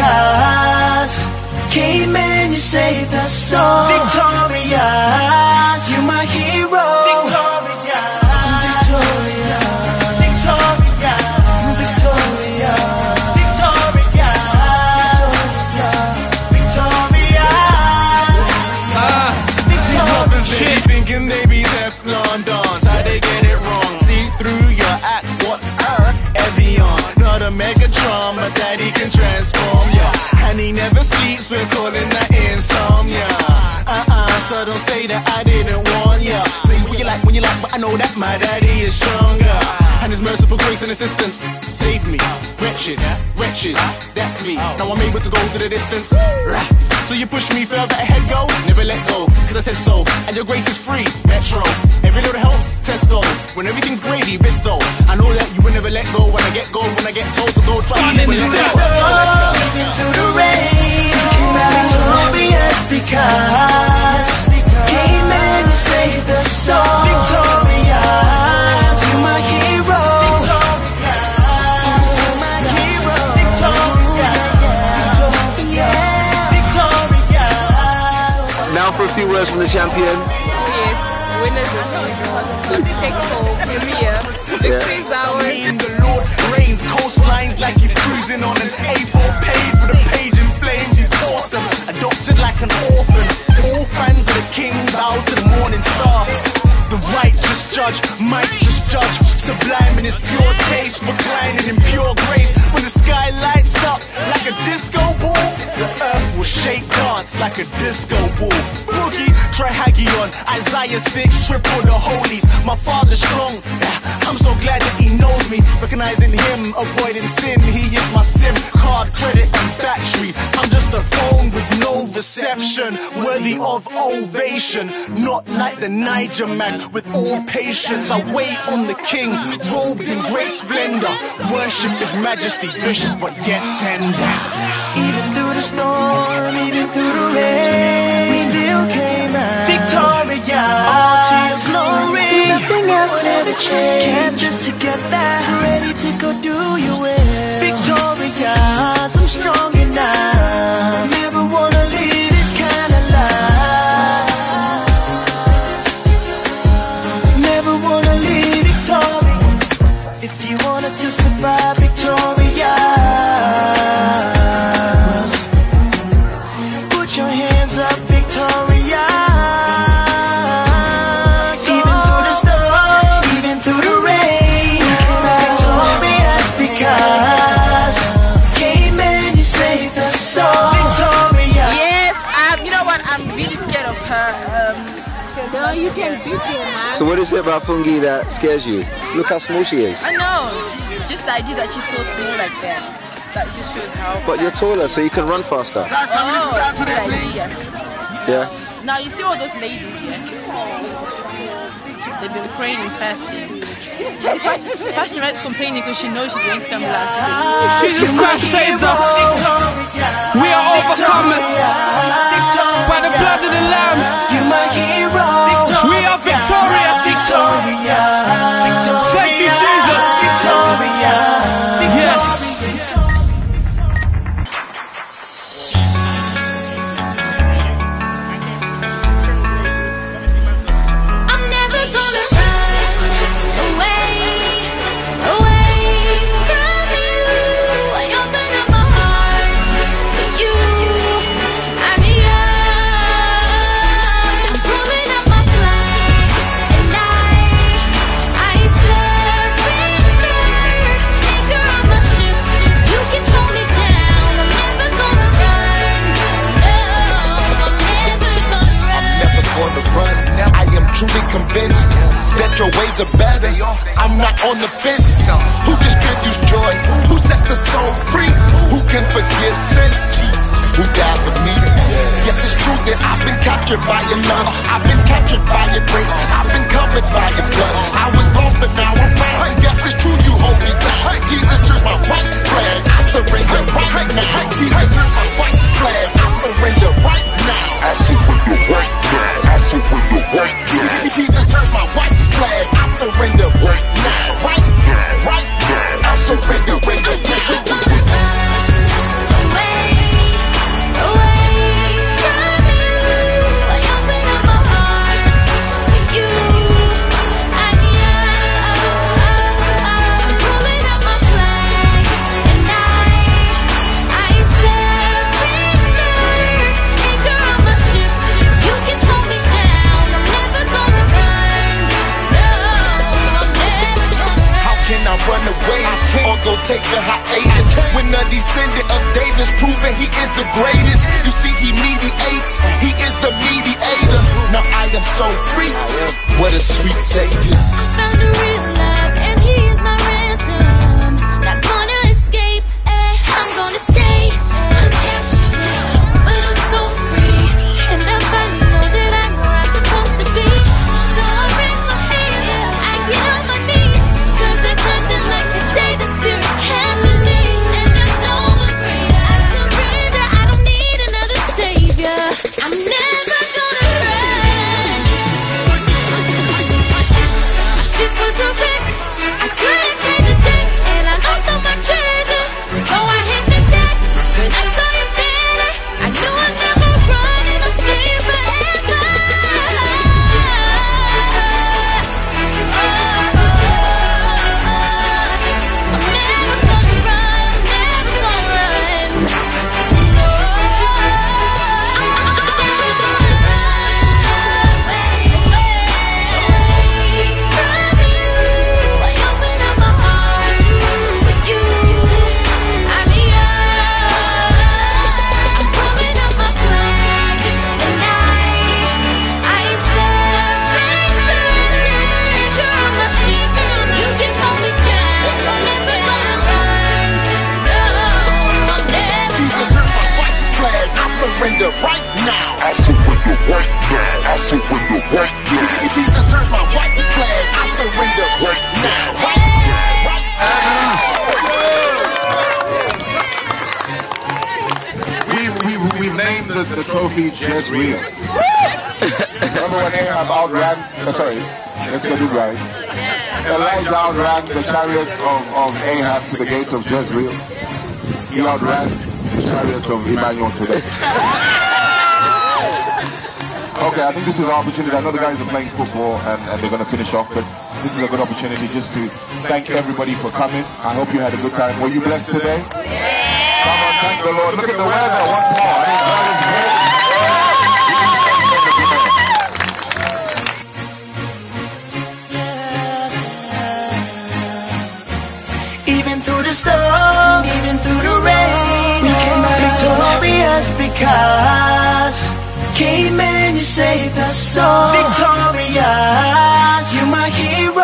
Because came and you saved us so victorious. You're my hero. Victorious. Megatron, my daddy can transform ya, and he never sleeps, we're calling that insomnia. So don't say that I didn't warn ya. Say when you like, but I know that my daddy is stronger, and his merciful grace and assistance saved me. Wretched, wretched, that's me. Now I'm able to go to the distance. So you push me, fell that head go, never let go, cause I said so, and your grace is free. Metro, every little helps, Tesco. When everything's gravy, Visto, I know that you will never let go. When I get gold, when I get told to go, try to let go. Let's go through the rain, came out victorious because came and you saved us so victorious. You're my hero. For a few words from the champion. Yes, winners is home. Maria, victory is ours. Name the Lord reigns, coastlines like he's cruising on an A4 page with a page in flames. He's awesome, adopted like an orphan. All fans of the king bow to the morning star. The righteous judge, might just judge, sublime in his pure taste, reclining in pure grace. When the sky lights up like a disco ball, the earth will shake, dance like a disco ball. Boogie, Trahagion, Isaiah 6, triple the holies. My father's strong, I'm so glad that he knows me. Recognizing him, avoiding sin, he is my SIM, card, credit and battery. I'm just a phone with no reception, worthy of ovation. Not like the Niger man, with all patience I wait on the king, robed in great splendor. Worship his majesty, vicious but yet tender. Even through the storm, even through the rain, we still came out victorious. All to your glory, nothing I would ever change. Can't just to get that, ready to go do your will. Victorious, I'm strong enough, never wanna leave this kind of life, never wanna leave victorious. If you wanna to survive victorious, so what is it about Fungi that scares you? Look how small she is. I know, just the idea that she's so small like that. That just shows how. But you're taller, so you can run faster. Guys, can we just stand to them, please? Yeah. Now you see all those ladies here. They've been praying and fasting. Pastor Matt's complaining because she knows she's going to come last week. Jesus Christ saved us. We are overcomers by the blood of the Lamb. You're my hero. We are victorious. Thank you, Jesus. Yes. I'm never gonna run away from you. I open up my heart to you. I'm young, I'm pulling up my flag, and I surrender. Anchor on my ship, you can hold me down. I'm never gonna run, no, I'm never gonna run. I'm never gonna run, I am truly convinced that your ways are better. I'm not on the fence. Who distributes joy? Who sets the soul free? Who can forgive sin? Jesus, who died for me? Yes, it's true that I've been captured by your love. I've been captured by your grace. I've been covered by your blood. I was lost, but now I'm found. Yes, it's true you hold me down. Jesus, you're my white flag. I surrender right now. Jesus, you're my white flag. I surrender right now. I surrender right now. I surrender right now. Jesus, you're my white flag. I surrender right now. Right now. Right now. I surrender. I'm never gonna run away. take a hiatus. When a descendant of David's proven he is the greatest. You see he mediates, he is the mediator. Now I am so free, what a sweet savior. I found a real love and he is my ransom. Not gonna escape, eh? I'm gonna stay. I'm captured now, but I'm so free. And I finally know that I'm where I'm supposed to be. So I raise my hand, I get on my knees, cause there's nothing like the day the Spirit captured me. And I'm no one greater, I surrender, I don't need another savior. I'm never gonna run. My ship was a wreck, I couldn't pay the debt, and I lost all my treasure. So I hit the deck, when I saw you better, I knew I'm never running, I'm free forever. I'm never gonna run, never gonna run. Jesus, you're my white flag, I surrender right now. I surrender right now. I surrender right now. Jesus, you're my white flag, I surrender right now. Right now, right We named the trophy Jezreel. Remember when Ahab outran, let's get it right. Elijah outran the chariots of Ahab to the gates of Jezreel. He outran the chariots of Emmanuel today. Okay, I think this is our opportunity. I know the guys are playing football and they're going to finish off, but this is a good opportunity just to thank everybody for coming. I hope you had a good time. Were you blessed today? Come on, thank the Lord. Look at the weather once more. I mean, that is great. Even through the storm, even through the rain, we came out victorious because came and you saved us so. Victorious, you're my hero.